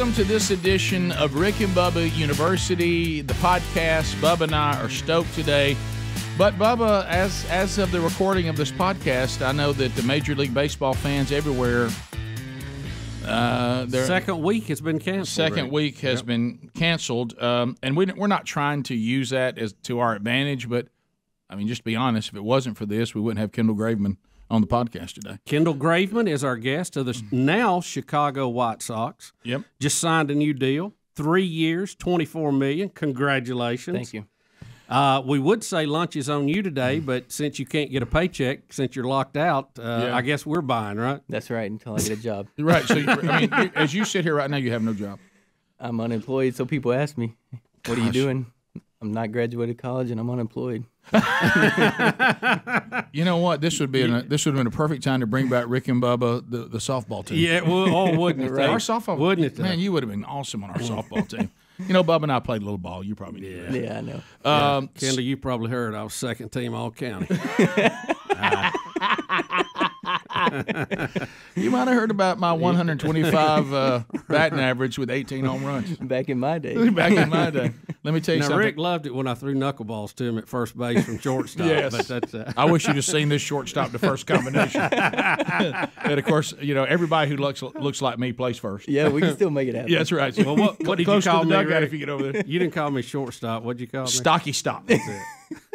Welcome to this edition of Rick and Bubba University, the podcast. Bubba and I are stoked today. But Bubba, as of the recording of this podcast, I know that the Major League Baseball fans everywhere. Second week has been canceled. Second week has been canceled. And we're not trying to use that as to our advantage, but, I mean, just to be honest, if it wasn't for this, we wouldn't have Kendall Graveman on the podcast today. Kendall Graveman is our guest of the now Chicago White Sox. Yep. Just signed a new deal, 3 years, $24 million. Congratulations. Thank you. We would say lunch is on you today, but since you can't get a paycheck, since you're locked out, I guess we're buying, right? That's right, until I get a job. Right. So, I mean, as you sit here right now, you have no job. I'm unemployed, so people ask me, what are you doing? I'm not graduated college, and I'm unemployed. You know what? This would have been a perfect time to bring back Rick and Bubba, the softball team. Yeah, wouldn't it? Right? Our softball, wouldn't it? Man, you would have been awesome on our softball team. You know, Bubba and I played a little ball. You probably did. Yeah, I know. Yeah. Kendall, you probably heard I was second team all county. You might have heard about my 125 batting average with 18 home runs. Back in my day. Let me tell you something. Rick loved it when I threw knuckleballs to him at first base from shortstop. Yes. But that's, I wish you'd have seen this shortstop to first combination. And, of course, you know, everybody who looks like me plays first. Yeah, we can still make it happen. Yeah, that's right. So, well, what did you call me, Rick? If you get over there? You didn't call me shortstop. What did you call me? Stocky stop. That's it.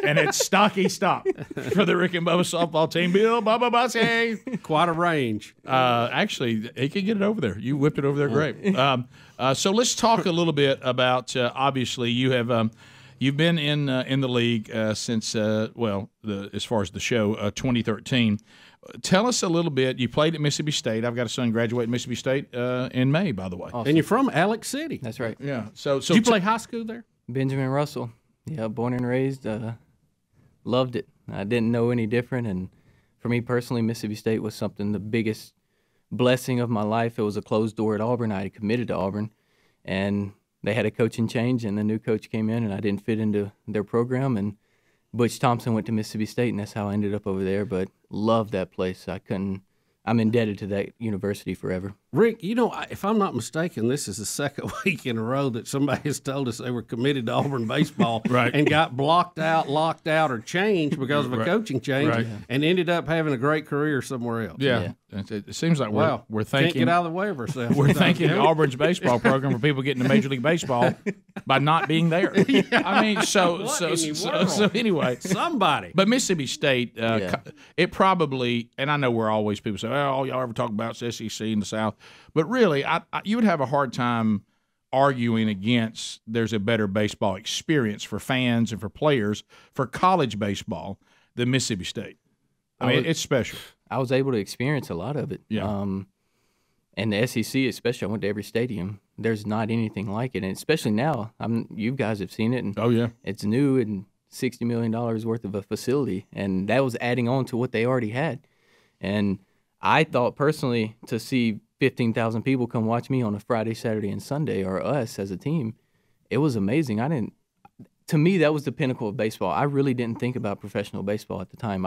And it's stocky stop for the Rick and Bubba softball team. Bill Bubba Bussey. Quite a range. Actually, he could get it over there. You whipped it over there great. So let's talk a little bit about, obviously, you have you've been in the league since, as far as the show, 2013. Tell us a little bit. You played at Mississippi State. I've got a son graduating Mississippi State in May, by the way. Awesome. And you're from Alex City. That's right. Yeah. So did you play high school there? Benjamin Russell. Yeah, born and raised. Loved it. I didn't know any different. And for me personally, Mississippi State was the biggest blessing of my life. It was a closed door at Auburn. I had committed to Auburn. And they had a coaching change, and the new coach came in, and I didn't fit into their program. And Butch Thompson went to Mississippi State, and that's how I ended up over there. But loved that place. I'm indebted to that university forever. Rick, you know, if I'm not mistaken, this is the second week in a row that somebody has told us they were committed to Auburn baseball right. and got blocked out, locked out, or changed because of a coaching change right. and ended up having a great career somewhere else. Yeah. It seems like we're thinking. Can't get out of the way of ourselves. We're thanking Auburn's baseball program for people getting to Major League Baseball by not being there. Yeah. I mean, so anyway. Somebody. But Mississippi State, it probably, and I know we're always people say, oh, y'all ever talk about SEC in the South. But really, you would have a hard time arguing against there's a better baseball experience for fans and for players for college baseball than Mississippi State. I mean, it's special. I was able to experience a lot of it. Yeah. And the SEC especially, I went to every stadium. There's not anything like it. And especially now, you guys have seen it. And it's new and $60 million worth of a facility. And that was adding on to what they already had. And I thought personally to see 15,000 people come watch me on a Friday, Saturday, and Sunday, or us as a team, it was amazing. To me, that was the pinnacle of baseball. I really didn't think about professional baseball at the time.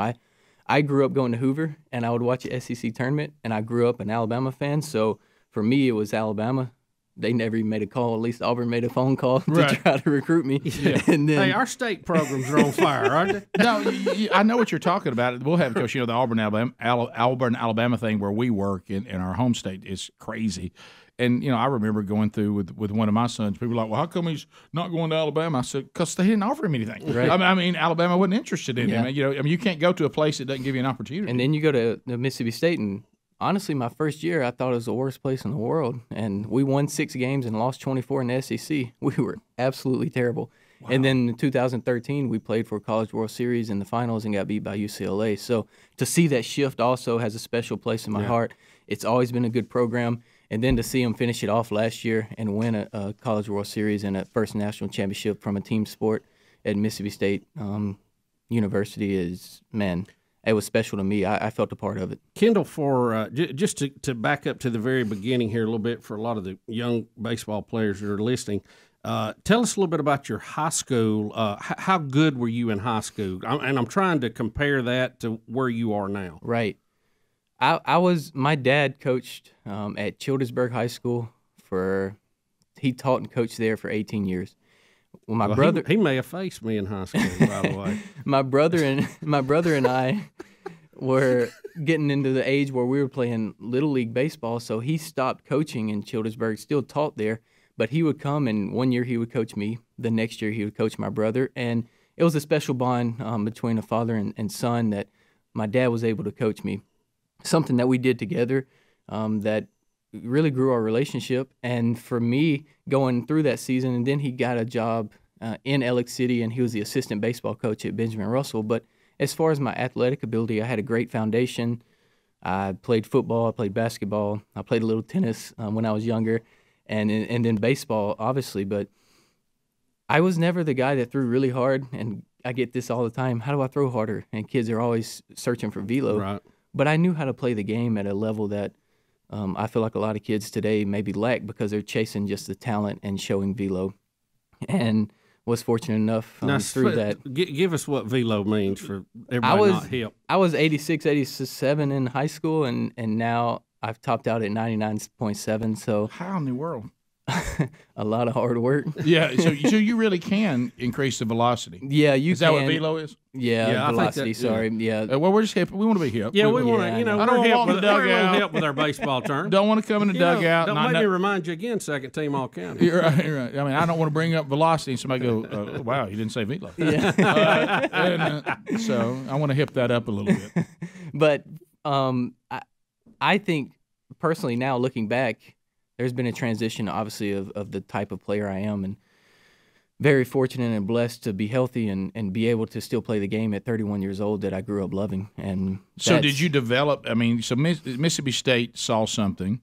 I grew up going to Hoover, and I would watch the SEC tournament, and I grew up an Alabama fan. So for me, it was Alabama. They never even made a call. At least Auburn made a phone call to try to recruit me. Yeah. And then, hey, our state programs are on fire, aren't they? No, I know what you're talking about. We'll have, because the Auburn, Alabama thing where we work in our home state is crazy. And, I remember going through with one of my sons. People were like, well, how come he's not going to Alabama? I said, because they didn't offer him anything. Right. I mean, Alabama wasn't interested in him. You can't go to a place that doesn't give you an opportunity. And then you go to Mississippi State, and honestly, my first year, I thought it was the worst place in the world. And we won 6 games and lost 24 in the SEC. We were absolutely terrible. Wow. And then in 2013, we played for College World Series in the finals and got beat by UCLA. So to see that shift also has a special place in my heart. It's always been a good program. And then to see them finish it off last year and win a College World Series and a first national championship from a team sport at Mississippi State University is, man, it was special to me. I felt a part of it. Kendall, for just to back up to the very beginning here a little bit for a lot of the young baseball players that are listening, tell us a little bit about your high school. How good were you in high school? I'm trying to compare that to where you are now. Right. My dad coached at Childersburg High School for he taught and coached there for 18 years. Well, my brother he may have faced me in high school, by the way. My brother and I were getting into the age where we were playing Little League baseball, so he stopped coaching in Childersburg, still taught there, but he would come, and one year he would coach me, the next year he would coach my brother, and it was a special bond between a father and son that my dad was able to coach me, something that we did together that really grew our relationship. And for me, going through that season, and then he got a job in Alex City, and he was the assistant baseball coach at Benjamin Russell. But as far as my athletic ability, I had a great foundation. I played football, I played basketball, I played a little tennis when I was younger, and then baseball, obviously. But I was never the guy that threw really hard, and I get this all the time, how do I throw harder? And kids are always searching for velo. Right. But I knew how to play the game at a level that I feel like a lot of kids today maybe lack because they're chasing just the talent and showing velo. And was fortunate enough through that. Give us what velo means for everybody not hip. I was 86, 87 in high school, and now I've topped out at 99.7. So how in the world? A lot of hard work. Yeah, so you really can increase the velocity. Yeah, you is can. Is that what velo is? Yeah, velocity, sorry. Yeah. Well, we're just hip. We want to be hip. Yeah, we want to, I don't help with our baseball term. Don't want to come in the dugout. Don't make me remind you again, second team all-county. You're right. I mean, I don't want to bring up velocity and somebody go, wow, you didn't say velo. Yeah. So I want to hip that up a little bit. But I think, personally, now looking back, there's been a transition, obviously, of the type of player I am, and very fortunate and blessed to be healthy and be able to still play the game at 31 years old that I grew up loving. And so did you develop – I mean, so Mississippi State saw something.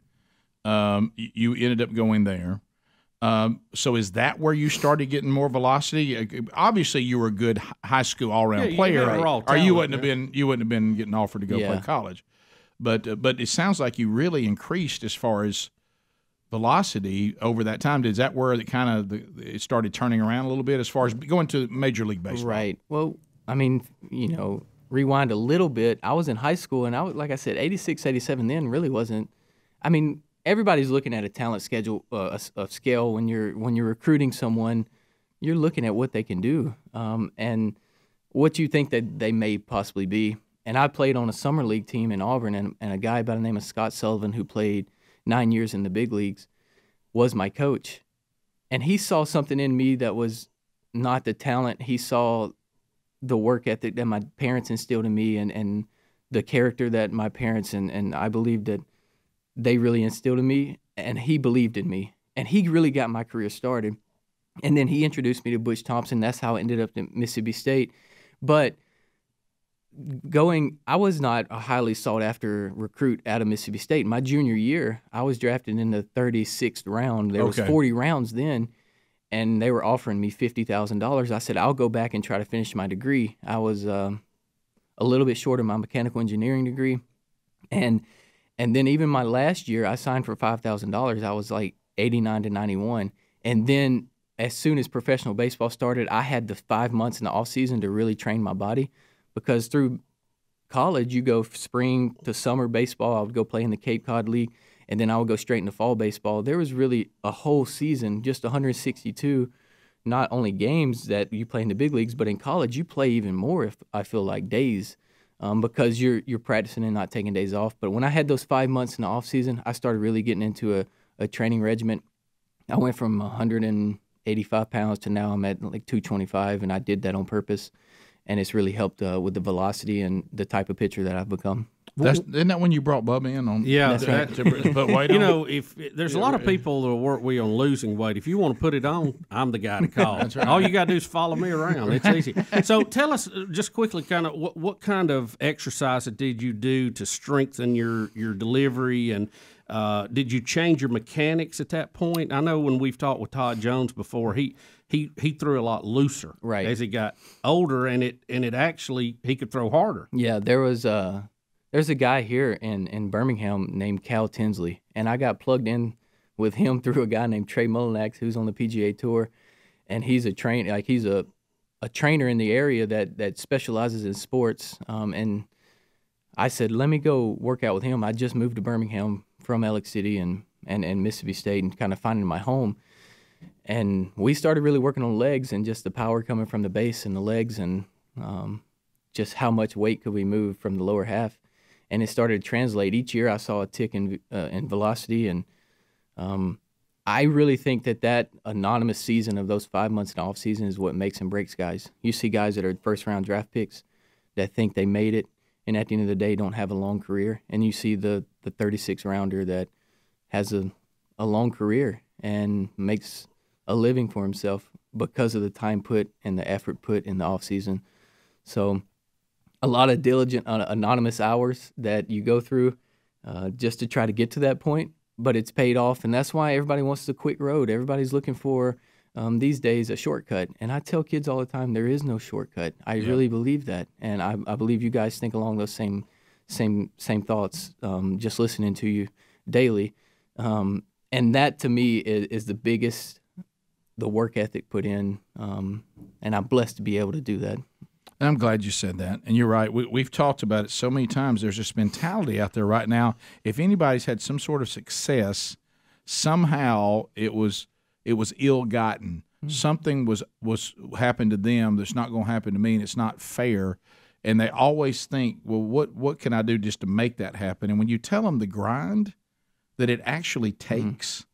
You ended up going there. So is that where you started getting more velocity? Obviously, you were a good high school all-around player, or you wouldn't have been getting offered to go play college. But it sounds like you really increased as far as – velocity over that time. Is that where it kind of it started turning around a little bit as far as going to Major League Baseball? Right. Well, I mean, rewind a little bit. I was in high school, and I was, like I said, 86, 87 then really wasn't. I mean, everybody's looking at a talent schedule, a scale when you're recruiting someone. You're looking at what they can do and what you think that they may possibly be. And I played on a summer league team in Auburn, and a guy by the name of Scott Sullivan who played 9 years in the big leagues, was my coach. And he saw something in me that was not the talent. He saw the work ethic that my parents instilled in me and the character that my parents and I believed that they really instilled in me, and he believed in me. And he really got my career started. And then he introduced me to Butch Thompson. That's how I ended up at Mississippi State. But I was not a highly sought-after recruit out of Mississippi State. My junior year, I was drafted in the 36th round. There was 40 rounds then, and they were offering me $50,000. I said, I'll go back and try to finish my degree. I was a little bit short of my mechanical engineering degree. And then even my last year, I signed for $5,000. I was like 89 to 91. And then as soon as professional baseball started, I had the 5 months in the offseason to really train my body. Because through college, you go spring to summer baseball. I would go play in the Cape Cod League, and then I would go straight into fall baseball. There was really a whole season, just 162, not only games that you play in the big leagues, but in college you play even more, if I feel like, days because you're practicing and not taking days off. But when I had those 5 months in the offseason, I started really getting into a training regimen. I went from 185 pounds to now I'm at like 225, and I did that on purpose. And it's really helped with the velocity and the type of pitcher that I've become. Isn't that when you brought Bubba in on? Yeah, that's right. But wait, there's a lot of people that work with on losing weight. If you want to put it on, I'm the guy to call. That's right. All you got to do is follow me around. It's easy. So tell us just quickly, kind of what kind of exercise did you do to strengthen your delivery, and did you change your mechanics at that point? I know when we've talked with Todd Jones before, he threw a lot looser as he got older, and it actually he could throw harder. Yeah, there's a guy here in Birmingham named Cal Tinsley, and I got plugged in with him through a guy named Trey Mullinax, who's on the PGA Tour, and he's a trainer in the area that specializes in sports. And I said, let me go work out with him. I just moved to Birmingham from Alex City and Mississippi State and kind of finding my home. And we started really working on legs and just the power coming from the base and the legs, and just how much weight could we move from the lower half. And it started to translate. Each year I saw a tick in velocity, and I really think that that anonymous season of those 5 months in off season is what makes and breaks guys. You see guys that are first-round draft picks that think they made it and at the end of the day don't have a long career. And you see the 36-rounder that has a long career and makes a living for himself because of the time put and the effort put in the off season. So a lot of diligent anonymous hours that you go through just to try to get to that point, but it's paid off, and that's why everybody wants the quick road. Everybody's looking for, these days, a shortcut. And I tell kids all the time, there is no shortcut. I really believe that, and I believe you guys think along those same thoughts, just listening to you daily. And that, to me, is the biggest, the work ethic put in, and I'm blessed to be able to do that. And I'm glad you said that. And you're right. We've talked about it so many times. There's this mentality out there right now. If anybody's had some sort of success, somehow it was ill-gotten. Mm-hmm. Something was happened to them that's not going to happen to me, and it's not fair. And they always think, well, what can I do just to make that happen? And when you tell them the grind that it actually takes, mm-hmm.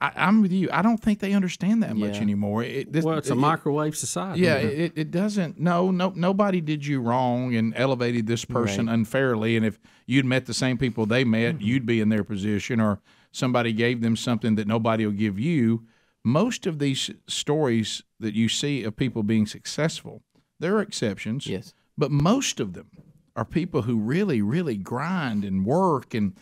I'm with you. I don't think they understand that much anymore. It's a microwave society. Yeah, it doesn't. No, nobody did you wrong and elevated this person unfairly. And if you'd met the same people they met, you'd be in their position, or somebody gave them something that nobody will give you. Most of these stories that you see of people being successful, there are exceptions. Yes, but most of them are people who really, really grind and work and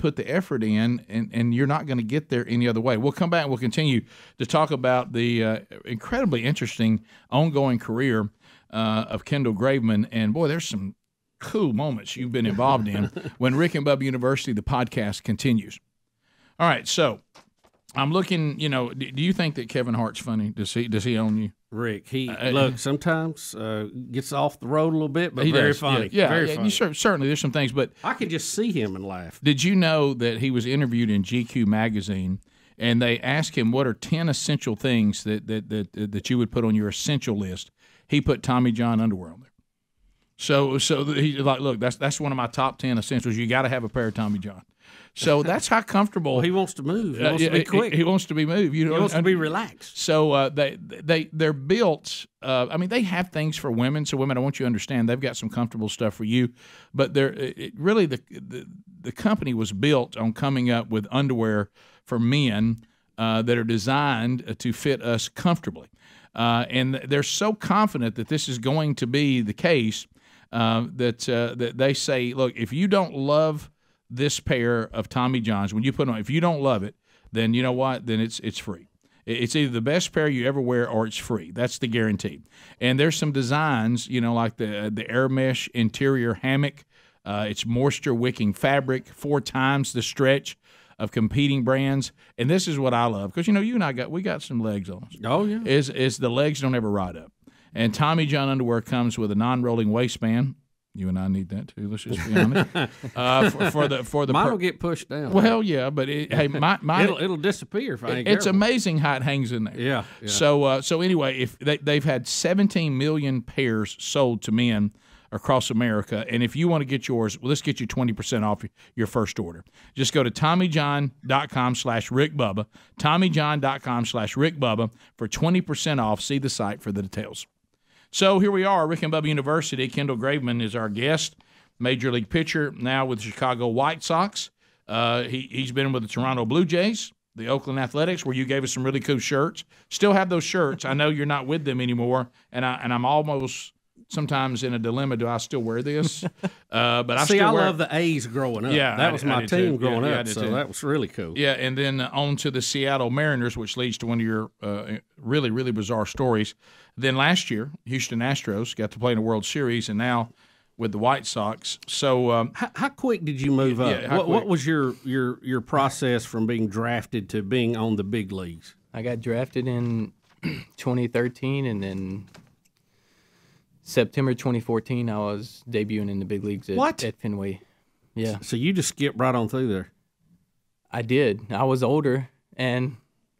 put the effort in, and you're not going to get there any other way. We'll come back and we'll continue to talk about the incredibly interesting ongoing career of Kendall Graveman. And, boy, there's some cool moments you've been involved in when Rick and Bubba University, the podcast, continues. All right, so I'm looking, do you think that Kevin Hart's funny? Does he own you? Rick, he sometimes gets off the road a little bit, but very funny. Yeah, very funny. Certainly, there's some things, but I could just see him and laugh. Did you know that he was interviewed in GQ magazine, and they asked him, "What are 10 essential things that you would put on your essential list?" He put Tommy John underwear on there. So he's like, "Look, that's one of my top 10 essentials. You got to have a pair of Tommy John." So that's how comfortable. Well, he wants to move. He wants to be quick. He wants to be moved. He wants to be relaxed. So they're built. I mean, they have things for women. So women, I want you to understand, they've got some comfortable stuff for you. But really, the company was built on coming up with underwear for men that are designed to fit us comfortably. And they're so confident that this is going to be the case that they say, look, if you don't love this pair of Tommy Johns, when you put on, if you don't love it, then you know what? Then it's free. It's either the best pair you ever wear or it's free. That's the guarantee. And there's some designs, like the air mesh interior hammock. It's moisture wicking fabric, 4 times the stretch of competing brands. And this is what I love, because you and I got some legs on us. Oh yeah, is the legs don't ever rot up. And Tommy John underwear comes with a non-rolling waistband. You and I need that too. Let's just be honest. For the mine will get pushed down. Well, yeah, but it'll disappear if I ain't careful. It's amazing how it hangs in there. Yeah. So anyway, if they've had 17 million pairs sold to men across America, and if you want to get yours, well, let's get you 20% off your first order. Just go to TommyJohn.com/RickBubba, TommyJohn.com/RickBubba for 20% off. See the site for the details. So here we are, Rick and Bubba University. Kendall Graveman is our guest, Major League pitcher, now with the Chicago White Sox. He's been with the Toronto Blue Jays, the Oakland Athletics, where you gave us some really cool shirts. Still have those shirts. I know you're not with them anymore, and I'm almost sometimes in a dilemma. Do I still wear this? But I love the A's growing up. Yeah, that was my team growing up, so that was really cool. Yeah, and then on to the Seattle Mariners, which leads to one of your really, really bizarre stories. Then last year, Houston Astros got to play in the World Series, and now with the White Sox. So how quick did you move up? Yeah, what was your process from being drafted to being on the big leagues? I got drafted in 2013, and then September 2014, I was debuting in the big leagues at Fenway. Yeah. So you just skipped right on through there. I did. I was older, and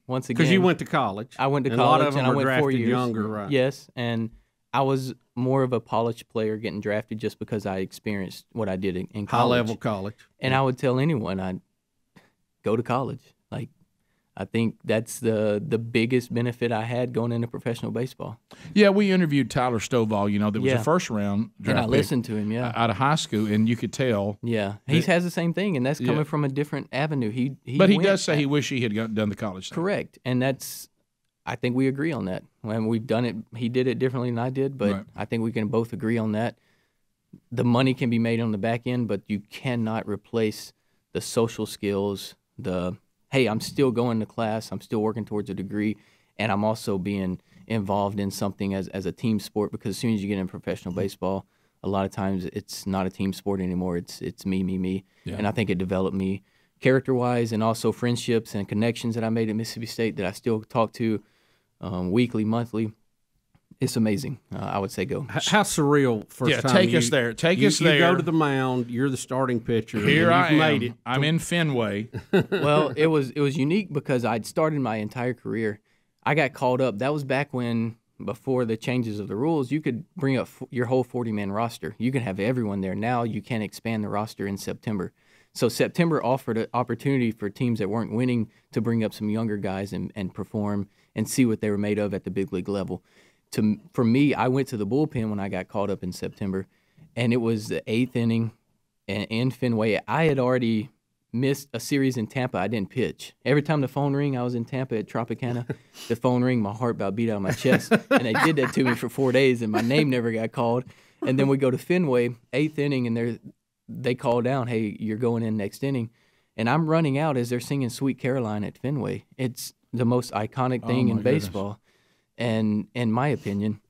once again. Because you went to college. I went to college, a lot of them and I went 4 years younger, right? Yes, and I was more of a polished player getting drafted just because I experienced what I did in college. High-level college. And I would tell anyone, I'd go to college. Like, I think that's the biggest benefit I had going into professional baseball. Yeah, we interviewed Tyler Stovall, you know, that was a first-round draft pick. And I listened to him, yeah. Out of high school, and you could tell. Yeah, he has the same thing, and that's coming from a different avenue. But he does say he wished he had done the college thing. Correct, and that's – I think we agree on that. When we've done it – he did it differently than I did, but I think we can both agree on that. The money can be made on the back end, but you cannot replace the social skills, the – hey, I'm still going to class, I'm still working towards a degree, and I'm also being involved in something as a team sport, because as soon as you get in professional baseball, a lot of times it's not a team sport anymore. It's me, me, me. Yeah. And I think it developed me character-wise, and also friendships and connections that I made at Mississippi State that I still talk to weekly, monthly. It's amazing. I would say go. How surreal first time. Yeah, take us there. Take us there. You go to the mound. You're the starting pitcher. Here I am. Made it. I'm in Fenway. Well, it was unique because I'd started my entire career. I got called up. That was back when, before the changes of the rules, you could bring up your whole 40-man roster. You can have everyone there. Now you can expand the roster in September. So September offered an opportunity for teams that weren't winning to bring up some younger guys and perform and see what they were made of at the big league level. For me, I went to the bullpen when I got called up in September, and it was the 8th inning in Fenway. I had already missed a series in Tampa. I didn't pitch. Every time the phone rang, I was in Tampa at Tropicana. The phone rang, my heart about beat out of my chest, and they did that to me for 4 days, and my name never got called. And then we go to Fenway, 8th inning, and they call down, hey, you're going in next inning. And I'm running out as they're singing Sweet Caroline at Fenway. It's the most iconic thing in baseball. Goodness. And in my opinion,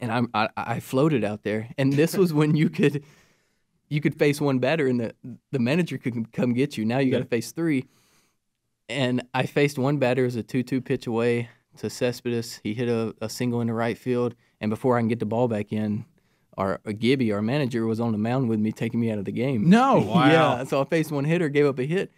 and I floated out there, and this was when you could face one batter, and the manager could come get you. Now you got to face three, and I faced one batter. It was a 2-2 pitch away to Cespedes. He hit a single in the right field, and before I can get the ball back in, our Gibby, our manager, was on the mound with me, taking me out of the game. No, wow. Yeah, so I faced one hitter, gave up a hit,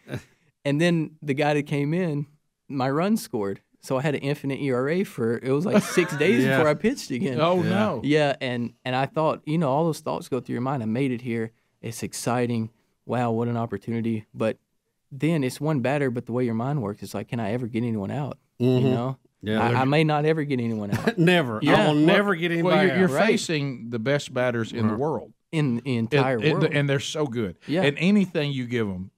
and then the guy that came in, my run scored. So I had an infinite ERA it was like 6 days before I pitched again. Oh, no. Yeah, and I thought, you know, all those thoughts go through your mind. I made it here. It's exciting. Wow, what an opportunity. But then it's one batter, but the way your mind works, it's like, can I ever get anyone out? Mm-hmm. You know? Yeah, I may not ever get anyone out. Never. Yeah. I will never get anyone out. Well, you're facing the best batters in the world. In the entire world. And they're so good. Yeah. And anything you give them,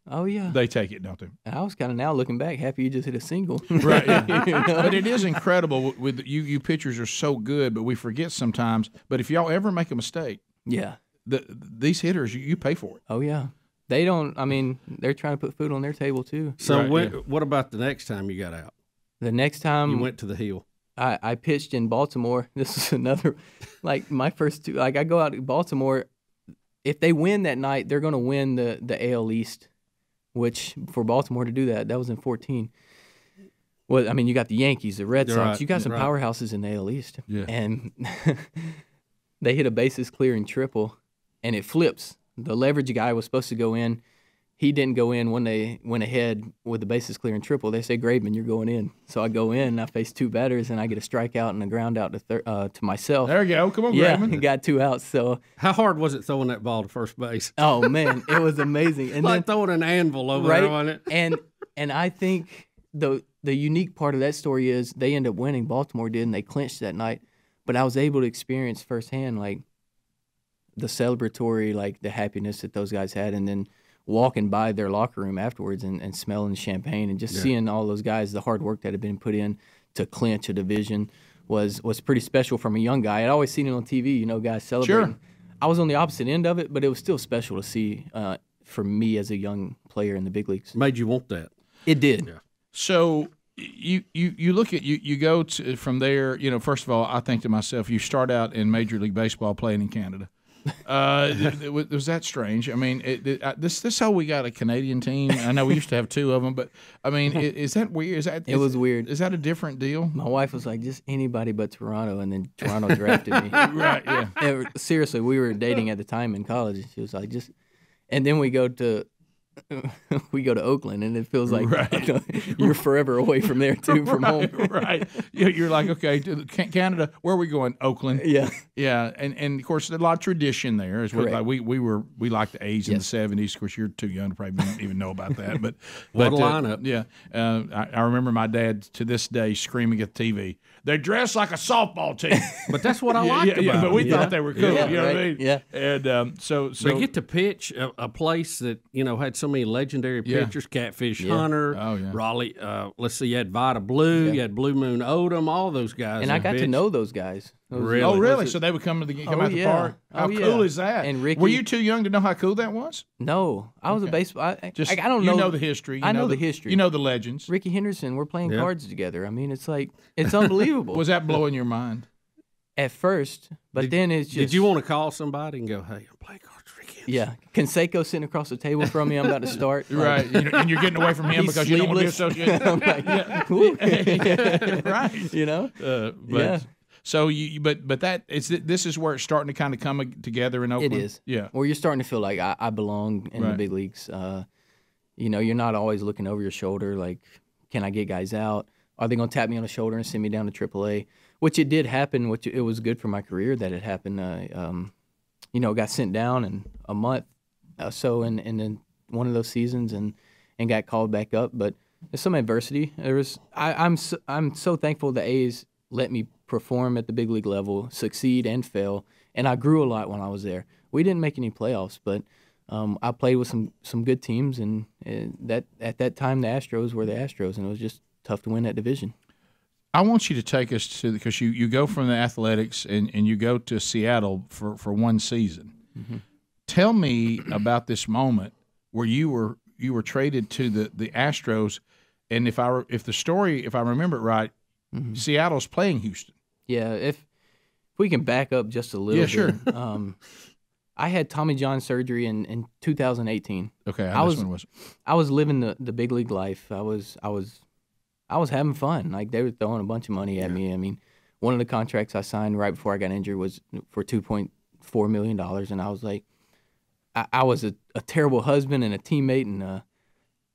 they take it, don't they? And I was kind of now looking back, happy you just hit a single. Right. Yeah. You know? But it is incredible. With you pitchers are so good, but we forget sometimes. But if y'all ever make a mistake, these hitters, you pay for it. Oh, yeah. They don't, I mean, they're trying to put food on their table, too. So what about the next time you got out? The next time. You went to the hill. I pitched in Baltimore. This is another, like, my first two. Like, I go out to Baltimore. If they win that night, they're going to win the AL East, which for Baltimore to do that was in 2014. Well, I mean, you got the Yankees, the Red Sox. Right. You got some powerhouses in the AL East. Yeah. And they hit a bases clearing triple, and it flips. The leverage guy was supposed to go in. He didn't go in when they went ahead with the bases clearing triple. They say, Graveman, you're going in. So I go in, and I face two batters, and I get a strikeout and a ground out to myself. There you go. Come on, Graveman. Yeah, got two outs. So how hard was it throwing that ball to first base? Oh, man, it was amazing. And like throwing an anvil over there on it. And I think the unique part of that story is they end up winning. Baltimore did, and they clinched that night. But I was able to experience firsthand, like, the celebratory, like, the happiness that those guys had, and then – walking by their locker room afterwards and smelling champagne and just seeing all those guys, the hard work that had been put in to clinch a division was pretty special from a young guy. I'd always seen it on TV, you know, guys celebrating. Sure. I was on the opposite end of it, but it was still special to see for me as a young player in the big leagues. Made you want that. It did. Yeah. So you look at you go to, from there, you know, first of all, I think to myself, you start out in Major League Baseball playing in Canada. Was that strange? I mean, this how we got a Canadian team. I know we used to have two of them, but I mean, is that weird? It was weird. Is that a different deal? My wife was like, just anybody but Toronto, and then Toronto drafted me. Right? Yeah. Seriously, we were dating at the time in college, and she was like, just. And then we go to we go to Oakland, and it feels like you're forever away from there, too, from home. Right. You're like, okay, Canada, where are we going? Oakland. Yeah. Yeah, and of course, there's a lot of tradition there. Is what, like, we like the A's in the 70s. Of course, you're too young to probably even know about that. But, what a lineup. Yeah. I remember my dad, to this day, screaming at the TV, "They're dressed like a softball team." But that's what I liked about them. But we thought they were cool. Yeah, you know what I mean? Yeah. And so they get to pitch a place that, you know, had so many legendary pitchers, Catfish Hunter, Raleigh, let's see, you had Vida Blue, you had Blue Moon Odom, all those guys. And I got to know those guys. Really? Oh, really? So they would come to the park? How cool is that? And Ricky, were you too young to know how cool that was? No. I was a baseball – I don't know. You know the history. I know the history. You know the legends. Ricky Henderson, we're playing cards together. I mean, it's like – it's unbelievable. Was that blowing your mind? At first, but then it's just – Did you want to call somebody and go, "Hey, I'm playing cards"? Yeah, Canseco sitting across the table from me. I'm about to start. Right, and you're getting away from him because you don't want to be associated. I'm like, right, you know. So but that this is where it's starting to kind of come together in Oakland. It is. Yeah, where you're starting to feel like I belong in the big leagues. You know, you're not always looking over your shoulder. Like, can I get guys out? Are they going to tap me on the shoulder and send me down to AAA? Which it did happen. Which it was good for my career that it happened. You know, got sent down in a month or so in one of those seasons and got called back up. But there's some adversity. I'm so thankful the A's let me perform at the big league level, succeed and fail. And I grew a lot when I was there. We didn't make any playoffs, but I played with some good teams. And that at that time, the Astros were the Astros, and it was just tough to win that division. I want you to take us to – because you go from the athletics and you go to Seattle for one season. Mm-hmm. Tell me about this moment where you were traded to the Astros, and if I remember it right, mm-hmm. Seattle's playing Houston. Yeah, if we can back up just a little bit. Yeah, sure. I had Tommy John surgery in 2018. Okay, I was living the big league life. I was having fun. Like, they were throwing a bunch of money at me. I mean, one of the contracts I signed right before I got injured was for $2.4 million, and I was like, I was a terrible husband and a teammate and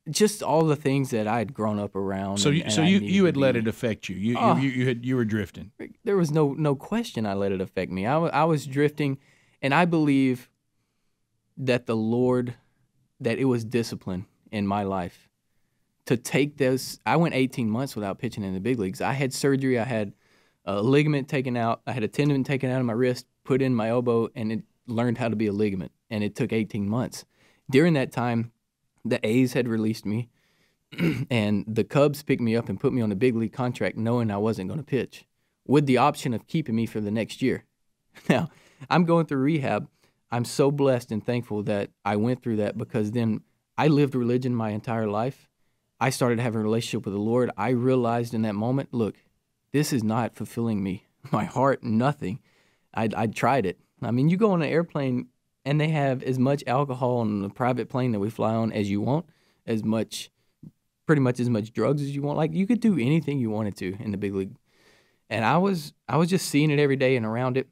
just all the things that I had grown up around. So you had let it affect you. You were drifting. There was no question I let it affect me. I was drifting, and I believe that the Lord, that it was discipline in my life. To take those, I went 18 months without pitching in the big leagues. I had surgery. I had a ligament taken out. I had a tendon taken out of my wrist, put in my elbow, and it learned how to be a ligament. And it took 18 months. During that time, the A's had released me, and the Cubs picked me up and put me on a big league contract knowing I wasn't going to pitch, with the option of keeping me for the next year. Now, I'm going through rehab. I'm so blessed and thankful that I went through that, because then I lived religion my entire life. I started having a relationship with the Lord. I realized in that moment, look, this is not fulfilling me. My heart, nothing. I tried it. I mean, you go on an airplane, and they have as much alcohol on the private plane that we fly on as you want, pretty much as much drugs as you want. Like, you could do anything you wanted to in the big league. And I was just seeing it every day and around it,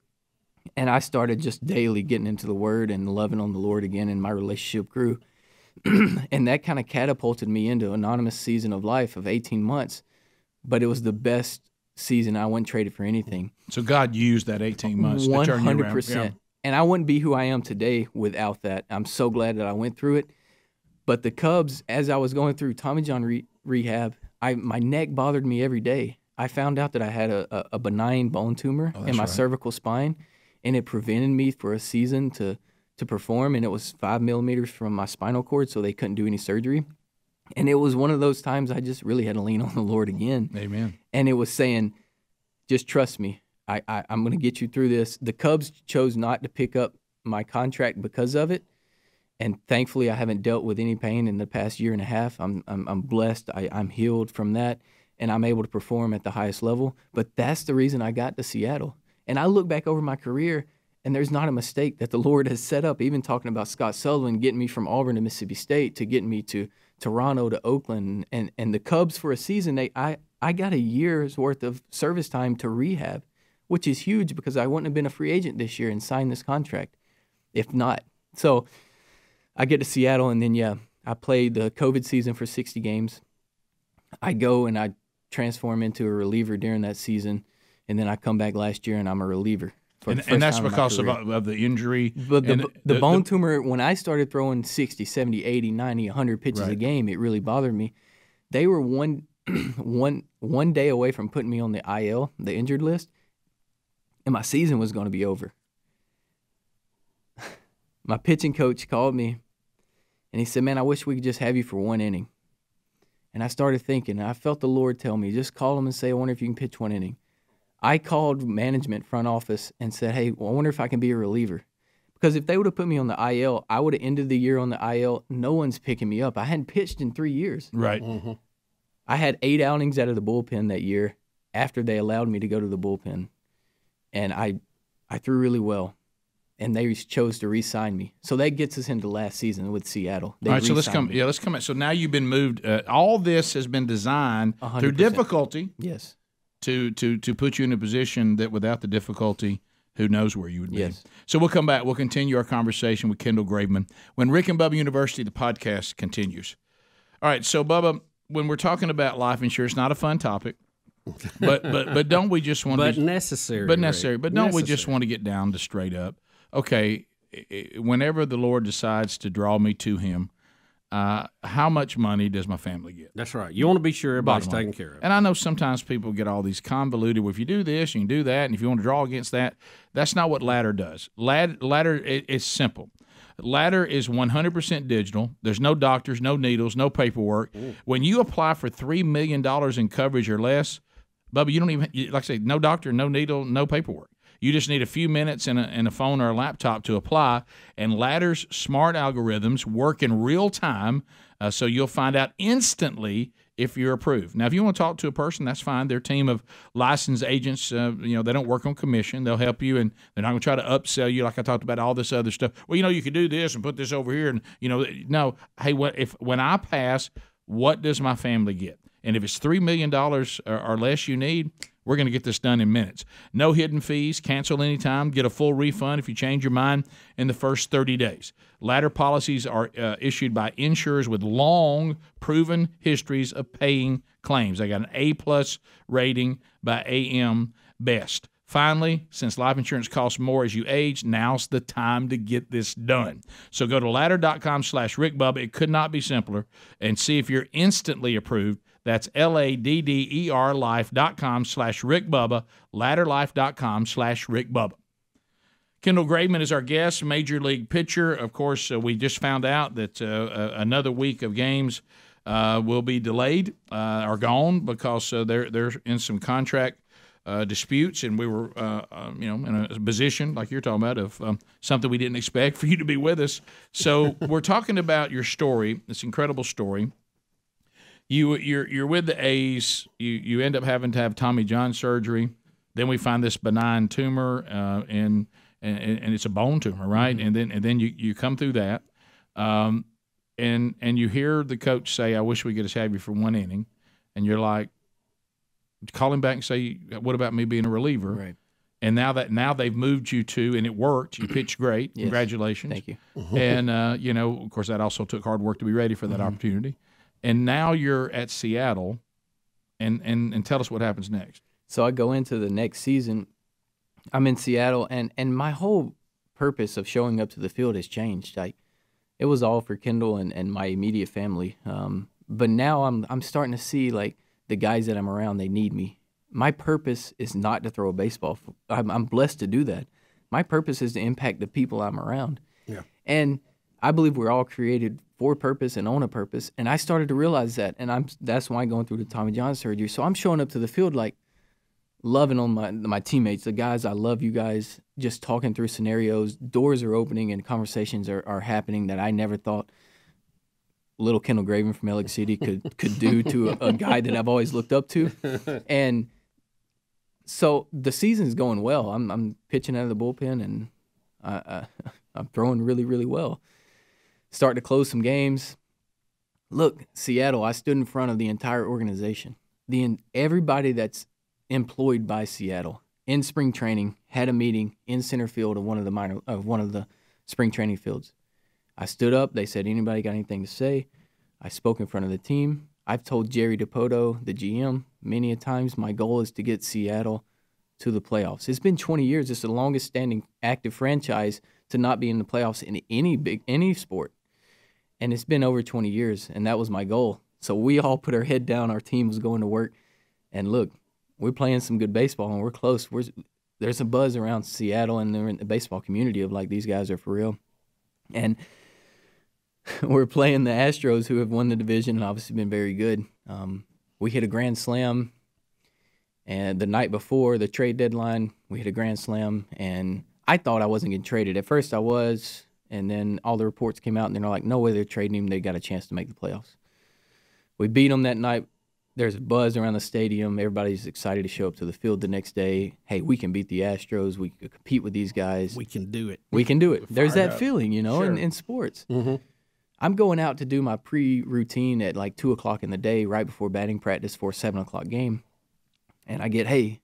and I started just daily getting into the Word and loving on the Lord again, and my relationship grew. And that kind of catapulted me into an anonymous season of life of 18 months. But it was the best season. I wouldn't trade it for anything. So God used that 18 months 100%. To turn you around. Yeah. And I wouldn't be who I am today without that. I'm so glad that I went through it. But the Cubs, as I was going through Tommy John rehab, my neck bothered me every day. I found out that I had a benign bone tumor in my cervical spine, and it prevented me for a season to perform, and it was 5 millimeters from my spinal cord, so they couldn't do any surgery. And it was one of those times I just really had to lean on the Lord again. Amen. And it was saying, just trust me. I'm going to get you through this. The Cubs chose not to pick up my contract because of it, and thankfully I haven't dealt with any pain in the past year and a half. I'm blessed. I'm healed from that, and I'm able to perform at the highest level. But that's the reason I got to Seattle. And I look back over my career, and there's not a mistake that the Lord has set up, even talking about Scott Sullivan getting me from Auburn to Mississippi State, to getting me to Toronto, to Oakland, and the Cubs for a season. I got a year's worth of service time to rehab, which is huge, because I wouldn't have been a free agent this year and signed this contract if not. So I get to Seattle, and then, I played the COVID season for 60 games. I go and I transform into a reliever during that season, and then I come back last year and I'm a reliever. And that's because of the injury. But the bone tumor, when I started throwing 60, 70, 80, 90, 100 pitches a game, it really bothered me. They were one day away from putting me on the IL, the injured list, and my season was going to be over. My pitching coach called me, and he said, man, I wish we could just have you for one inning. And I started thinking, and I felt the Lord tell me, just call him and say, I wonder if you can pitch one inning. I called management, front office, and said, hey, well, I wonder if I can be a reliever. Because if they would have put me on the IL, I would have ended the year on the IL. No one's picking me up. I hadn't pitched in 3 years. Right. Mm-hmm. I had 8 outings out of the bullpen that year after they allowed me to go to the bullpen. And I threw really well. And they chose to re-sign me. So that gets us into last season with Seattle. All right, so let's come at. So now you've been moved. All this has been designed 100%. Through difficulty. Yes. To put you in a position that without the difficulty, who knows where you would be. Yes. So we'll come back. We'll continue our conversation with Kendall Graveman when Rick and Bubba University, the podcast, continues. All right, so Bubba, when we're talking about life insurance, not a fun topic, but don't we just want to be necessary? But necessary. Rick. But don't we just want to get down to straight up? Okay, whenever the Lord decides to draw me to Him, how much money does my family get? That's right. You want to be sure everybody's taken care of. And I know sometimes people get all these convoluted, well, if you do this, you can do that, and if you want to draw against that, that's not what Ladder does. Ladder is simple. Ladder is 100% digital. There's no doctors, no needles, no paperwork. Ooh. When you apply for $3 million in coverage or less, Bubba, you don't even, like I say, no doctor, no needle, no paperwork. You just need a few minutes and a phone or a laptop to apply, and Ladder's smart algorithms work in real time, so you'll find out instantly if you're approved. Now, if you want to talk to a person, that's fine. Their team of licensed agents, they don't work on commission. They'll help you, and they're not going to try to upsell you like I talked about all this other stuff. Well, you could do this and put this over here, and no. Hey, when I pass, what does my family get? And if it's $3 million or less you need, we're going to get this done in minutes. No hidden fees. Cancel anytime. Get a full refund if you change your mind in the first 30 days. Ladder policies are issued by insurers with long, proven histories of paying claims. They got an A+ rating by AM Best. Finally, since life insurance costs more as you age, now's the time to get this done. So go to ladder.com/RickBubba. It could not be simpler. And see if you're instantly approved. That's LADDERLife.com/RickBubba, LadderLife.com/RickBubba. Kendall Graveman is our guest, Major League pitcher. Of course, we just found out that another week of games will be delayed or gone because they're in some contract disputes, and we were, in a position like you're talking about of something we didn't expect for you to be with us. So we're talking about your story, this incredible story. You're with the A's. You end up having to have Tommy John surgery. Then we find this benign tumor, and it's a bone tumor, right? Mm-hmm. And then you come through that, and you hear the coach say, "I wish we could just have you for one inning," and you're like, call him back and say, "What about me being a reliever?" Right. And now they've moved you to, and it worked. You pitched great. Yes. Congratulations. Thank you. And of course, that also took hard work to be ready for that opportunity. And now you're at Seattle, and tell us what happens next. So I go into the next season. I'm in Seattle, and my whole purpose of showing up to the field has changed. Like, it was all for Kendall and my immediate family. But now I'm starting to see, like, the guys that I'm around, they need me. My purpose is not to throw a baseball. I'm blessed to do that. My purpose is to impact the people I'm around. Yeah. And I believe we're all created for purpose and on a purpose, and I started to realize that, and that's why I'm going through the Tommy John surgery. So I'm showing up to the field like loving on my teammates, the guys, I love you guys, just talking through scenarios. Doors are opening and conversations are happening that I never thought little Kendall Graveman from Alex City could do to a guy that I've always looked up to. And so the season's going well. I'm pitching out of the bullpen, and I'm throwing really, really well. Starting to close some games. Look, Seattle, I stood in front of the entire organization. Everybody that's employed by Seattle in spring training had a meeting in center field of one of the spring training fields. I stood up. They said, anybody got anything to say? I spoke in front of the team. I've told Jerry DiPoto, the GM, many a times, my goal is to get Seattle to the playoffs. It's been 20 years. It's the longest standing active franchise to not be in the playoffs in any sport. And it's been over 20 years, and that was my goal. So we all put our head down. Our team was going to work. And look, we're playing some good baseball, and we're close. There's a buzz around Seattle and in the baseball community of, like, these guys are for real. And we're playing the Astros, who have won the division and obviously been very good. We hit a grand slam. And the night before the trade deadline, we hit a grand slam, and I thought I wasn't getting traded. At first I was, and then all the reports came out, and they're like, no way they're trading him. They got a chance to make the playoffs. We beat them that night. There's a buzz around the stadium. Everybody's excited to show up to the field the next day. Hey, we can beat the Astros. We can compete with these guys. We can do it. We can do it. There's that feeling, you know, in sports. Mm-hmm. I'm going out to do my pre-routine at like 2 o'clock in the day right before batting practice for a 7 o'clock game. And I get, hey,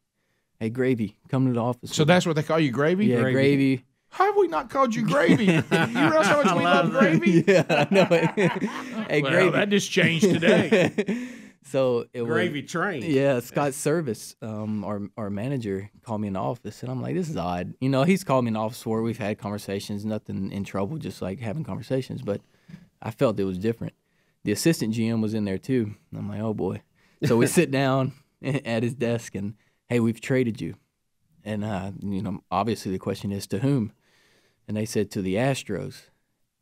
Gravy, come to the office. So that's what they call you, Gravy? Yeah, Gravy. How have we not called you Gravy? You realize how much we love Gravy? Yeah, I know. Hey, well, Gravy. That just changed today. So it Gravy was, train. Yeah, Scott Service, our manager, called me in the office, and I'm like, this is odd. You know, he's called me in the office where we've had conversations, nothing in trouble, just like having conversations. But I felt it was different. The assistant GM was in there, too. And I'm like, oh, boy. So we sit down at his desk, and, hey, we've traded you. And, you know, obviously the question is, to whom? And they said, to the Astros.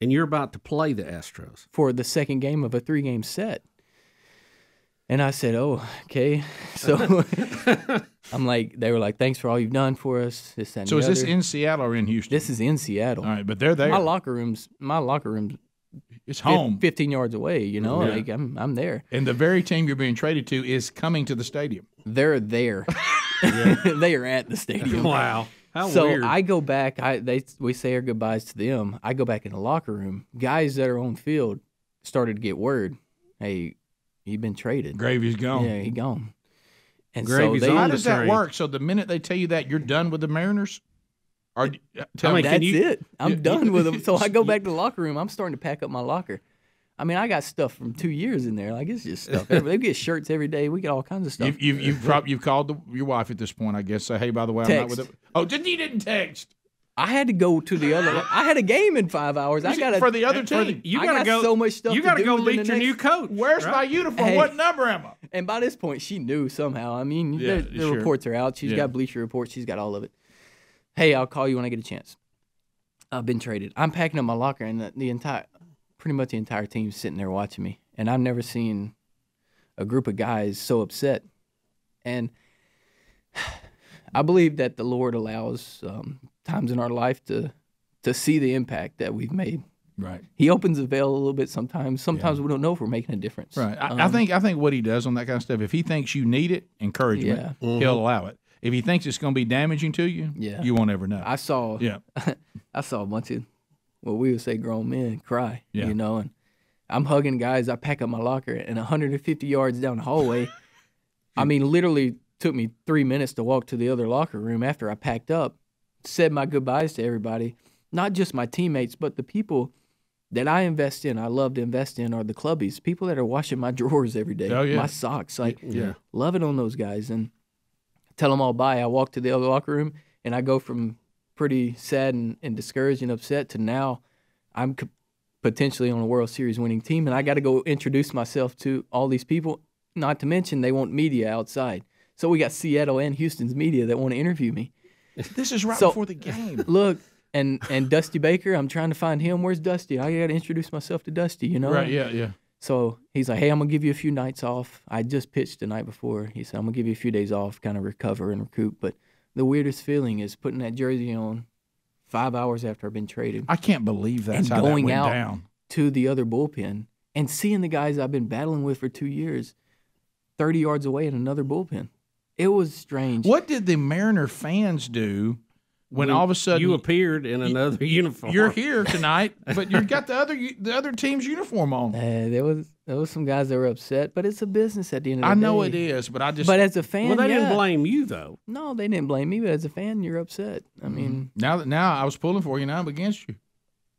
And you're about to play the Astros. For the second game of a 3-game set. And I said, oh, okay. So I'm like, they were like, thanks for all you've done for us. This, that, and so is this in Seattle or in Houston? This is in Seattle. All right, but they're there. My locker room's it's home. 15 yards away, you know. Yeah. Like, I'm there. And the very team you're being traded to is coming to the stadium. They're there. They are at the stadium. Wow. How so weird. I go back. We say our goodbyes to them. I go back in the locker room. Guys that are on field started to get word, hey, he's been traded. Gravy's gone. Yeah, he's gone. And Gravy's so how does that work? So the minute they tell you that, you're done with the Mariners? Or, tell me, that's it. I'm done with them. So I go back to the locker room. I'm starting to pack up my locker. I mean, I got stuff from 2 years in there. Like, it's just stuff. They get shirts every day. We get all kinds of stuff. You've called your wife at this point, I guess. Say, hey, by the way, text. I'm not with it. Oh, you didn't text. I had to go to the other. I had a game in 5 hours. I got for the other team. You gotta go. So much stuff. You gotta go leak your new coat. Where's my uniform? Hey, what number am I? And by this point, she knew somehow. I mean, the reports are out. She's got Bleacher Reports. She's got all of it. Hey, I'll call you when I get a chance. I've been traded. I'm packing up my locker, and pretty much the entire team's sitting there watching me. And I've never seen a group of guys so upset. And I believe that the Lord allows times in our life to see the impact that we've made. Right. He opens the veil a little bit sometimes. Sometimes we don't know if we're making a difference. Right. I think what he does on that kind of stuff, if he thinks you need it, encouragement, he'll allow it. If he thinks it's going to be damaging to you, you won't ever know. I saw a bunch of what we would say grown men cry, you know, and I'm hugging guys. I pack up my locker, and 150 yards down the hallway, I mean, literally took me 3 minutes to walk to the other locker room after I packed up, said my goodbyes to everybody, not just my teammates, but the people that I invest in, I love to invest in, are the clubbies, people that are washing my drawers every day, my socks, like loving on those guys. And tell them all bye. I walk to the other locker room, and I go from pretty sad and discouraged and upset to now I'm potentially on a World Series winning team, and I got to go introduce myself to all these people, not to mention they want media outside. So we got Seattle and Houston's media that want to interview me. This is right before the game. Look, and Dusty Baker, I'm trying to find him. Where's Dusty? I got to introduce myself to Dusty, you know? Right, yeah. So he's like, hey, I'm going to give you a few nights off. I just pitched the night before. He said, I'm going to give you a few days off, kind of recover and recoup. But the weirdest feeling is putting that jersey on 5 hours after I've been traded. I can't believe that's how that went down. And going out to the other bullpen and seeing the guys I've been battling with for 2 years 30 yards away in another bullpen. It was strange. What did the Mariner fans do when all of a sudden you appeared in another uniform? You're here tonight, but you've got the other team's uniform on. There was some guys that were upset, but it's a business at the end of the day. I know it is, but I just as a fan, well, they didn't blame you though. No, they didn't blame me, but as a fan, you're upset. I mean, now I was pulling for you, now I'm against you.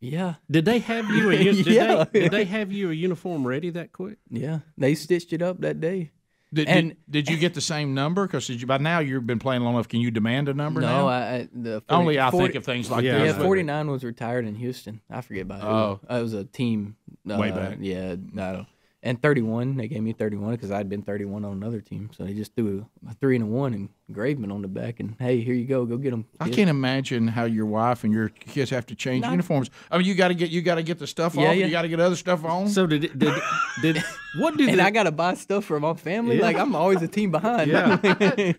Yeah. Did they have you? Did they have you a uniform ready that quick? Yeah, they stitched it up that day. Did you get the same number? Because by now you've been playing long enough. Can you demand a number now? No, I think of things like that. Yeah, 49 was retired in Houston. I forget about who. It was a team. Way back. Yeah, no. And 31, they gave me 31 because I'd been 31 on another team. So they just threw a 3 and a 1 and Graveman on the back. And, hey, here you go. Go get them. I can't imagine how your wife and your kids have to change uniforms. I mean, you got to get the stuff off. Yeah. You got to get other stuff on. So I got to buy stuff for my family. Yeah. Like, I'm always a team behind. Yeah.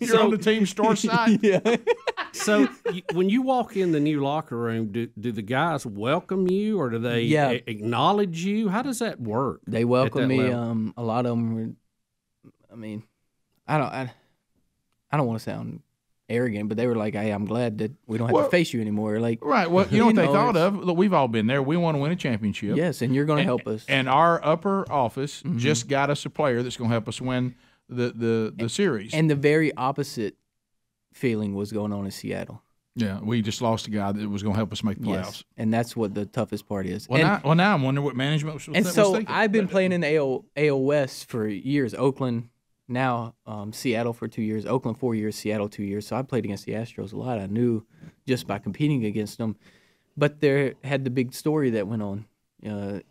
You're on the team store side. Yeah. So when you walk in the new locker room, do the guys welcome you or do they acknowledge you? How does that work? They welcome me. A lot of them were, I don't want to sound arrogant, but they were like, hey, I'm glad that we don't have to face you anymore. Like, right. Well, you know what they thought of? Look, we've all been there. We want to win a championship. Yes, and you're going to help us. And our upper office just got us a player that's going to help us win the series. And the very opposite feeling was going on in Seattle. Yeah, we just lost a guy that was going to help us make the playoffs. Yes, and that's what the toughest part is. Well, now I'm wondering what management was thinking. And so I've been playing in the AL West for years, Oakland, now Seattle for 2 years, Oakland 4 years, Seattle 2 years. So I played against the Astros a lot. I knew just by competing against them. But there had the big story that went on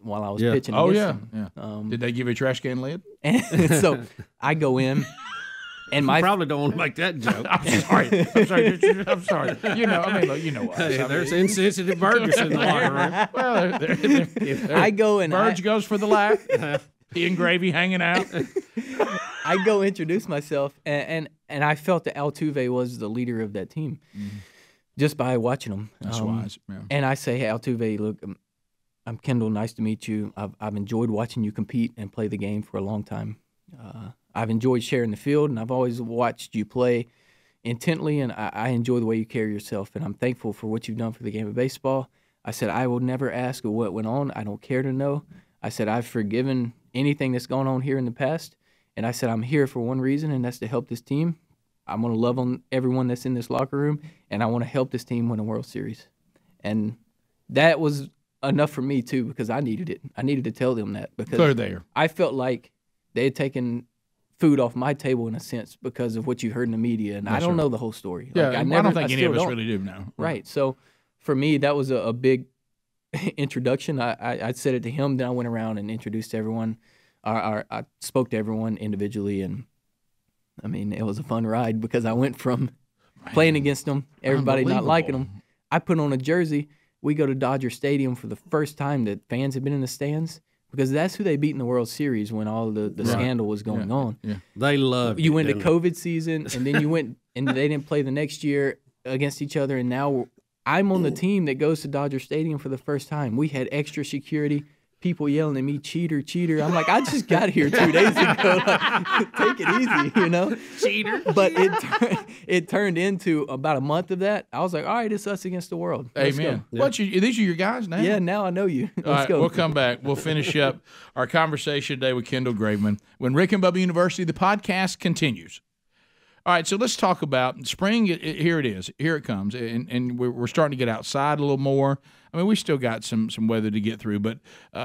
while I was pitching against them. Yeah. Did they give you a trash can lid? And so I go in. And you probably don't want to make that joke. I'm sorry. You know, I mean, look, you know what? Hey, there's insensitive burgers in the water room. Well, I go and Burge goes for the laugh. He and Gravy hanging out. I go introduce myself, and I felt that Altuve was the leader of that team just by watching him. That's wise. Yeah. And I say, hey, Altuve, look, I'm Kendall. Nice to meet you. I've enjoyed watching you compete and play the game for a long time. I've enjoyed sharing the field, and I've always watched you play intently, and I enjoy the way you carry yourself, and I'm thankful for what you've done for the game of baseball. I said, I will never ask what went on. I don't care to know. I said, I've forgiven anything that's gone on here in the past, and I said, I'm here for one reason, and that's to help this team. I'm going to love on everyone that's in this locker room, and I want to help this team win a World Series. And that was enough for me, too, because I needed it. I needed to tell them that because I felt like they had taken – food off my table in a sense because of what you heard in the media, and I don't know the whole story. Yeah, like, I don't think any of us really do now. Right. So for me, that was a big introduction. I said it to him, then I went around and introduced everyone. I spoke to everyone individually, and I mean, it was a fun ride because I went from playing against them, everybody not liking them. I put on a jersey. We go to Dodger Stadium for the first time that fans had been in the stands. Because that's who they beat in the World Series when all the scandal was going on. Yeah. They loved you. Went to COVID season, and then you went and they didn't play the next year against each other. And now I'm on the team that goes to Dodger Stadium for the first time. We had extra security, people yelling at me, cheater, cheater. I'm like, I just got here 2 days ago. Like, take it easy, you know? Cheater. But it turned into about a month of that. I was like, all right, it's us against the world. Let's go. Yeah. These are your guys now? Yeah, now I know you. Let's go. We'll come back. We'll finish up our conversation today with Kendall Graveman when Rick and Bubba University, the podcast continues. All right, so let's talk about spring. Here it is. Here it comes. And we're starting to get outside a little more. I mean, we still got some weather to get through, but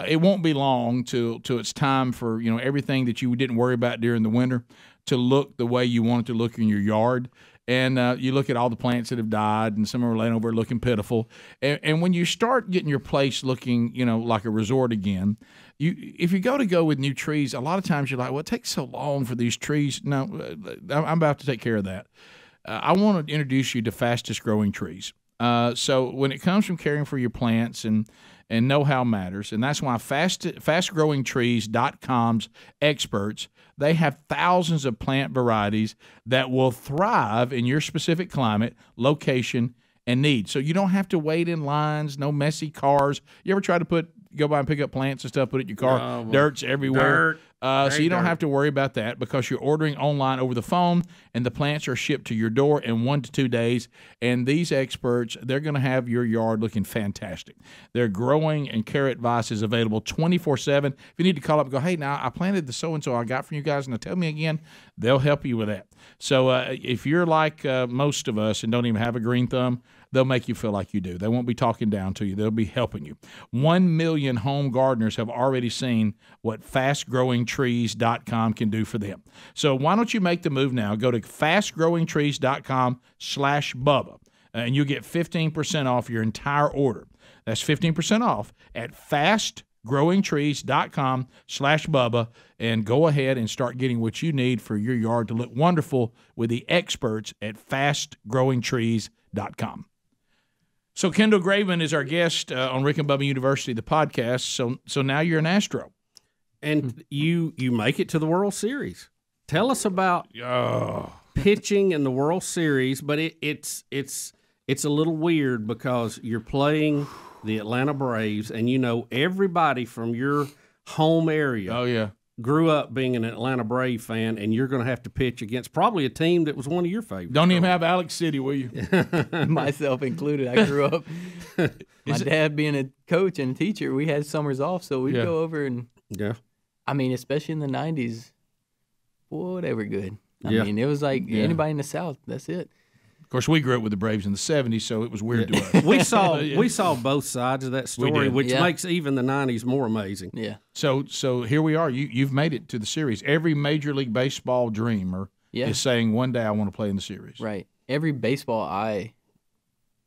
it won't be long till it's time for, you know, everything that you didn't worry about during the winter to look the way you want it to look in your yard. And you look at all the plants that have died, and some are laying over looking pitiful. And when you start getting your place looking, you know, like a resort again, if you go with new trees, a lot of times you're like, well, it takes so long for these trees. No, I'm about to take care of that. I want to introduce you to fastest-growing trees. So when it comes from caring for your plants and know-how matters, and that's why fastgrowingtrees.com's experts, they have thousands of plant varieties that will thrive in your specific climate, location, and need. So you don't have to wait in lines, no messy cars. You ever try to go by and pick up plants and stuff, put it in your car? No, dirt's everywhere. So you don't have to worry about that because you're ordering online over the phone, and the plants are shipped to your door in 1 to 2 days. And these experts, they're going to have your yard looking fantastic. Their growing and care advice is available 24/7. If you need to call up and go, hey, now I planted the so-and-so I got from you guys, and tell me again, they'll help you with that. So if you're like most of us and don't even have a green thumb, they'll make you feel like you do. They won't be talking down to you. They'll be helping you. 1 million home gardeners have already seen what fastgrowingtrees.com can do for them. So why don't you make the move now? Go to fastgrowingtrees.com/Bubba, and you'll get 15% off your entire order. That's 15% off at fastgrowingtrees.com/Bubba, and go ahead and start getting what you need for your yard to look wonderful with the experts at fastgrowingtrees.com. So Kendall Graveman is our guest on Rick and Bubba University, the podcast. So now you're an Astro. And you make it to the World Series. Tell us about pitching in the World Series, but it's a little weird because you're playing the Atlanta Braves, and you know everybody from your home area grew up being an Atlanta Brave fan, and you're going to have to pitch against probably a team that was one of your favorites. Don't even have Alex City, will you? Myself included. I grew up, my dad being a coach and a teacher, we had summers off, so we'd go over and, I mean, especially in the 90s, whatever good. I mean, it was like anybody in the South, that's it. Of course, we grew up with the Braves in the 70s, so it was weird to us. We saw both sides of that story, which makes even the 90s more amazing. Yeah. So here we are. You've made it to the series. Every Major League Baseball dreamer is saying, one day I want to play in the series. Right. Every baseball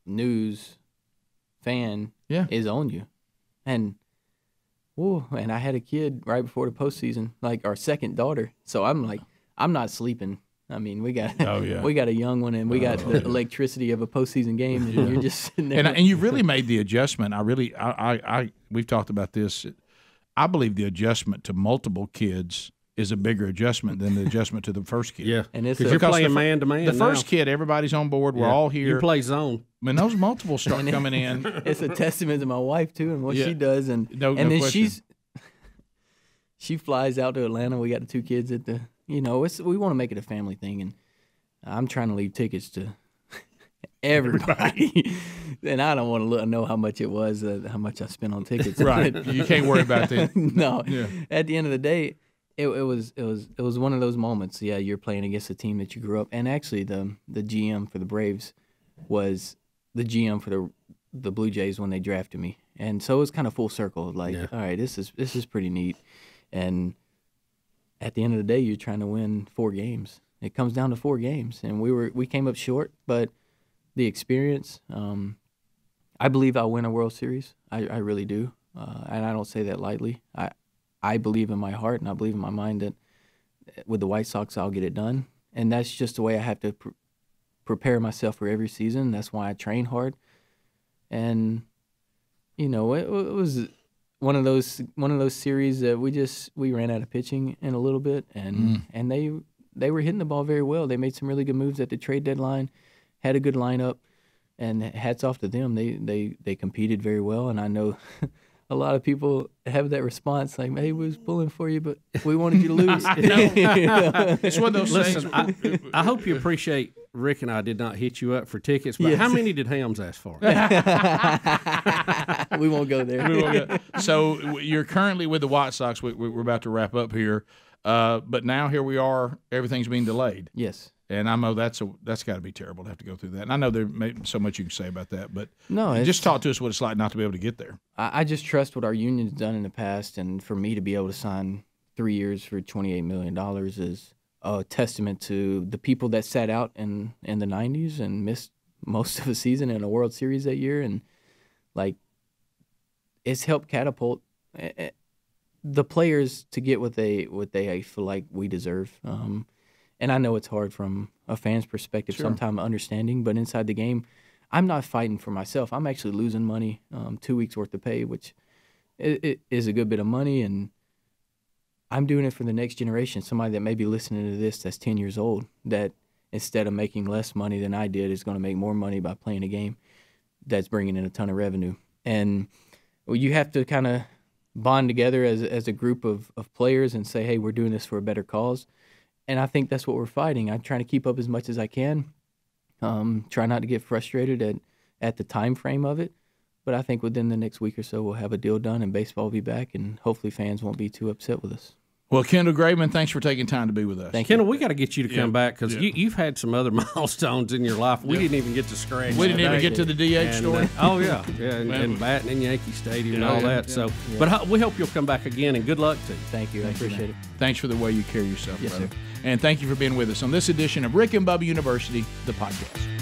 news fan is on you. And I had a kid right before the postseason, like our second daughter. So I'm like, I'm not sleeping. I mean, we got a young one, and we got the electricity of a postseason game, and you're just sitting there. And you really made the adjustment. We've talked about this. I believe the adjustment to multiple kids is a bigger adjustment than the adjustment to the first kid. Yeah, and you're playing man to man. The first kid, everybody's on board. We're all here. You play zone. When those multiples start coming in, it's a testament to my wife too, and what she does, and then she flies out to Atlanta. We got the two kids at the. You know, we want to make it a family thing, and I'm trying to leave tickets to everybody. And I don't want to know how much it was, how much I spent on tickets. Right, you can't worry about that. No, at the end of the day, it was one of those moments. Yeah, you're playing against a team that you grew up, and actually the GM for the Braves was the GM for the Blue Jays when they drafted me, and so it was kind of full circle. Like, all right, this is pretty neat, and. At the end of the day, you're trying to win 4 games. It comes down to 4 games, and we came up short. But the experience, I believe I'll win a World Series. I really do, and I don't say that lightly. I believe in my heart and I believe in my mind that with the White Sox, I'll get it done. And that's just the way I have to prepare myself for every season. That's why I train hard. And you know, it was. One of those series that we ran out of pitching in a little bit, and they were hitting the ball very well. They made some really good moves at the trade deadline, had a good lineup, and hats off to them. They competed very well, and I know a lot of people have that response like, "Hey, we was pulling for you, but we wanted you to lose." It's one of those things. I hope you appreciate. Rick and I did not hit you up for tickets, but how many did Hams ask for? We won't go there. So you're currently with the White Sox. We're about to wrap up here, but now here we are. Everything's being delayed. Yes, and I know that's got to be terrible to have to go through that. And I know there may be so much you can say about that, but no, just talk to us what it's like not to be able to get there. I just trust what our union's done in the past, and for me to be able to sign 3 years for $28 million is. A testament to the people that sat out in the 90s and missed most of a season in a World Series that year. And, like, it's helped catapult the players to get what they feel like we deserve. And I know it's hard from a fan's perspective, sometimes understanding, but inside the game, I'm not fighting for myself. I'm actually losing money, 2 weeks' worth of pay, which it is a good bit of money, and I'm doing it for the next generation, somebody that may be listening to this that's 10 years old, that instead of making less money than I did is going to make more money by playing a game that's bringing in a ton of revenue. And you have to kind of bond together as a group of players and say, hey, we're doing this for a better cause. And I think that's what we're fighting. I'm trying to keep up as much as I can, try not to get frustrated at the time frame of it. But I think within the next week or so, we'll have a deal done, and baseball will be back, and hopefully fans won't be too upset with us. Well, Kendall Graveman, thanks for taking time to be with us. Thank Kendall, we got to get you to come back because you've had some other milestones in your life. We didn't even get to scratch. We didn't even get to the DH story. And batting in Yankee Stadium and all that. So, but we hope you'll come back again, and good luck to you. Thank you. I appreciate it. Thanks for the way you carry yourself, brother. Yes, sir. And thank you for being with us on this edition of Rick and Bubba University, the podcast.